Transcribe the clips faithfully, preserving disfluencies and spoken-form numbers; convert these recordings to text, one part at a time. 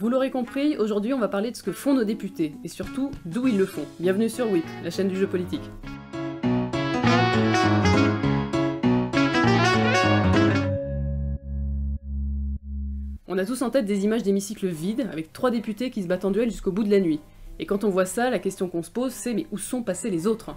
Vous l'aurez compris, aujourd'hui on va parler de ce que font nos députés, et surtout d'où ils le font. Bienvenue sur Whip, la chaîne du jeu politique. On a tous en tête des images d'hémicycles vides, avec trois députés qui se battent en duel jusqu'au bout de la nuit. Et quand on voit ça, la question qu'on se pose c'est « mais où sont passés les autres ?»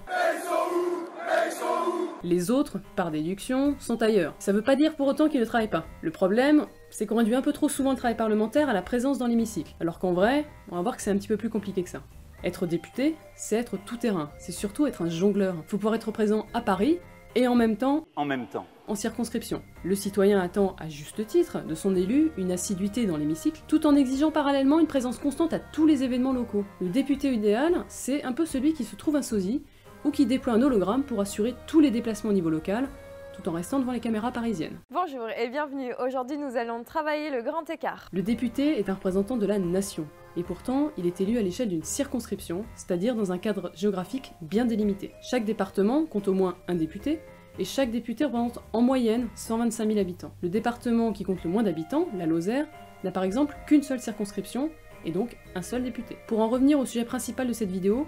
Les autres, par déduction, sont ailleurs. Ça veut pas dire pour autant qu'ils ne travaillent pas. Le problème, c'est qu'on réduit un peu trop souvent le travail parlementaire à la présence dans l'hémicycle. Alors qu'en vrai, on va voir que c'est un petit peu plus compliqué que ça. Être député, c'est être tout terrain. C'est surtout être un jongleur. Faut pouvoir être présent à Paris, et en même temps... En même temps. En circonscription. Le citoyen attend, à juste titre, de son élu, une assiduité dans l'hémicycle, tout en exigeant parallèlement une présence constante à tous les événements locaux. Le député idéal, c'est un peu celui qui se trouve un sosie, ou qui déploie un hologramme pour assurer tous les déplacements au niveau local, tout en restant devant les caméras parisiennes. Bonjour et bienvenue, aujourd'hui nous allons travailler le grand écart. Le député est un représentant de la nation, et pourtant il est élu à l'échelle d'une circonscription, c'est-à-dire dans un cadre géographique bien délimité. Chaque département compte au moins un député, et chaque député représente en moyenne cent vingt-cinq mille habitants. Le département qui compte le moins d'habitants, la Lozère, n'a par exemple qu'une seule circonscription, et donc un seul député. Pour en revenir au sujet principal de cette vidéo,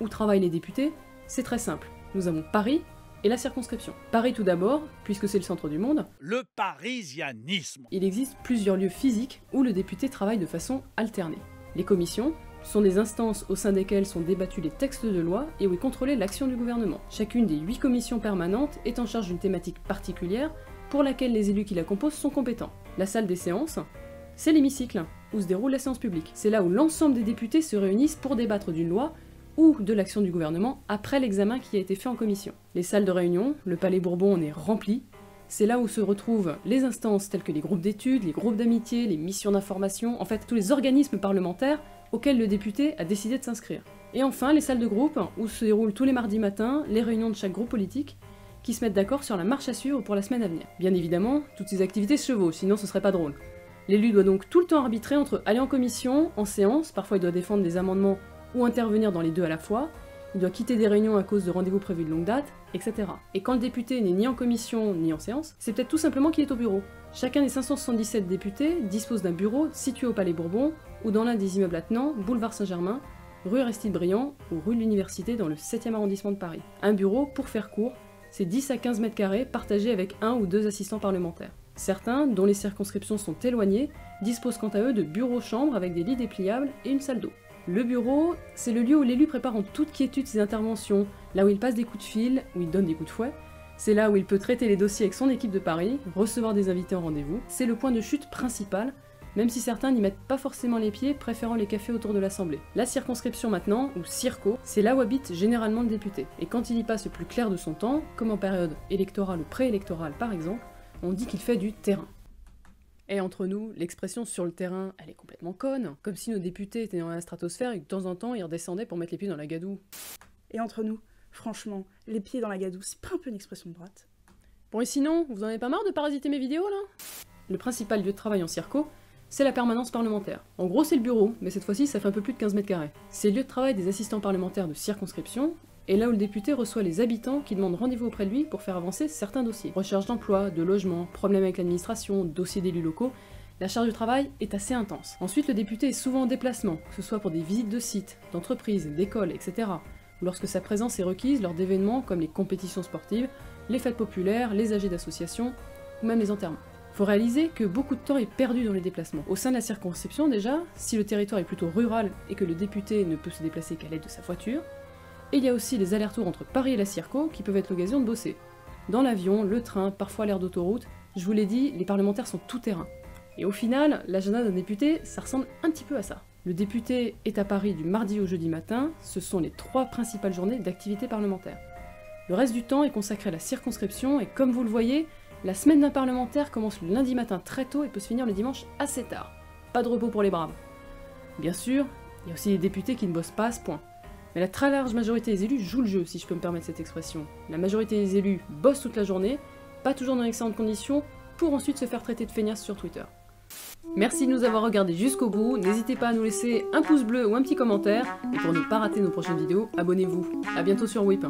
où travaillent les députés, c'est très simple, nous avons Paris et la circonscription. Paris tout d'abord, puisque c'est le centre du monde. Le parisianisme. Il existe plusieurs lieux physiques où le député travaille de façon alternée. Les commissions sont des instances au sein desquelles sont débattus les textes de loi et où est contrôlée l'action du gouvernement. Chacune des huit commissions permanentes est en charge d'une thématique particulière pour laquelle les élus qui la composent sont compétents. La salle des séances, c'est l'hémicycle où se déroule la séance publique. C'est là où l'ensemble des députés se réunissent pour débattre d'une loi ou de l'action du gouvernement après l'examen qui a été fait en commission. Les salles de réunion, le Palais Bourbon en est rempli, c'est là où se retrouvent les instances telles que les groupes d'études, les groupes d'amitié, les missions d'information, en fait tous les organismes parlementaires auxquels le député a décidé de s'inscrire. Et enfin les salles de groupe où se déroulent tous les mardis matins les réunions de chaque groupe politique qui se mettent d'accord sur la marche à suivre pour la semaine à venir. Bien évidemment, toutes ces activités se chevauchent, sinon ce serait pas drôle. L'élu doit donc tout le temps arbitrer entre aller en commission, en séance, parfois il doit défendre des amendements ou intervenir dans les deux à la fois, il doit quitter des réunions à cause de rendez-vous prévus de longue date, et cetera. Et quand le député n'est ni en commission ni en séance, c'est peut-être tout simplement qu'il est au bureau. Chacun des cinq cent soixante-dix-sept députés dispose d'un bureau situé au Palais Bourbon ou dans l'un des immeubles attenants, boulevard Saint-Germain, rue Aristide-Briand ou rue de l'Université dans le septième arrondissement de Paris. Un bureau, pour faire court, c'est dix à quinze mètres carrés partagés avec un ou deux assistants parlementaires. Certains, dont les circonscriptions sont éloignées, disposent quant à eux de bureaux-chambres avec des lits dépliables et une salle d'eau. Le bureau, c'est le lieu où l'élu prépare en toute quiétude ses interventions, là où il passe des coups de fil, où il donne des coups de fouet, c'est là où il peut traiter les dossiers avec son équipe de Paris, recevoir des invités en rendez-vous, c'est le point de chute principal, même si certains n'y mettent pas forcément les pieds, préférant les cafés autour de l'Assemblée. La circonscription maintenant, ou circo, c'est là où habite généralement le député, et quand il y passe le plus clair de son temps, comme en période électorale ou préélectorale par exemple, on dit qu'il fait du terrain. Et entre nous, l'expression « sur le terrain », elle est complètement conne, comme si nos députés étaient dans la stratosphère et que de temps en temps, ils redescendaient pour mettre les pieds dans la gadoue. Et entre nous, franchement, les pieds dans la gadoue, c'est pas un peu une expression de droite. Bon et sinon, vous en avez pas marre de parasiter mes vidéos, là? Le principal lieu de travail en circo, c'est la permanence parlementaire. En gros, c'est le bureau, mais cette fois-ci, ça fait un peu plus de quinze mètres carrés. C'est le lieu de travail des assistants parlementaires de circonscription, et là où le député reçoit les habitants qui demandent rendez-vous auprès de lui pour faire avancer certains dossiers. Recherche d'emploi, de logement, problèmes avec l'administration, dossiers d'élus locaux, la charge de travail est assez intense. Ensuite, le député est souvent en déplacement, que ce soit pour des visites de sites, d'entreprises, d'écoles, et cetera, ou lorsque sa présence est requise lors d'événements comme les compétitions sportives, les fêtes populaires, les A G d'associations, ou même les enterrements. Faut réaliser que beaucoup de temps est perdu dans les déplacements. Au sein de la circonscription déjà, si le territoire est plutôt rural et que le député ne peut se déplacer qu'à l'aide de sa voiture, et il y a aussi les allers-retours entre Paris et la circo qui peuvent être l'occasion de bosser. Dans l'avion, le train, parfois l'air d'autoroute, je vous l'ai dit, les parlementaires sont tout terrain. Et au final, l'agenda d'un député, ça ressemble un petit peu à ça. Le député est à Paris du mardi au jeudi matin, ce sont les trois principales journées d'activité parlementaire. Le reste du temps est consacré à la circonscription et comme vous le voyez, la semaine d'un parlementaire commence le lundi matin très tôt et peut se finir le dimanche assez tard. Pas de repos pour les braves. Bien sûr, il y a aussi les députés qui ne bossent pas à ce point. Mais la très large majorité des élus joue le jeu, si je peux me permettre cette expression. La majorité des élus bossent toute la journée, pas toujours dans d'excellentes conditions, pour ensuite se faire traiter de feignasses sur Twitter. Merci de nous avoir regardés jusqu'au bout, n'hésitez pas à nous laisser un pouce bleu ou un petit commentaire, et pour ne pas rater nos prochaines vidéos, abonnez-vous. A bientôt sur Whip.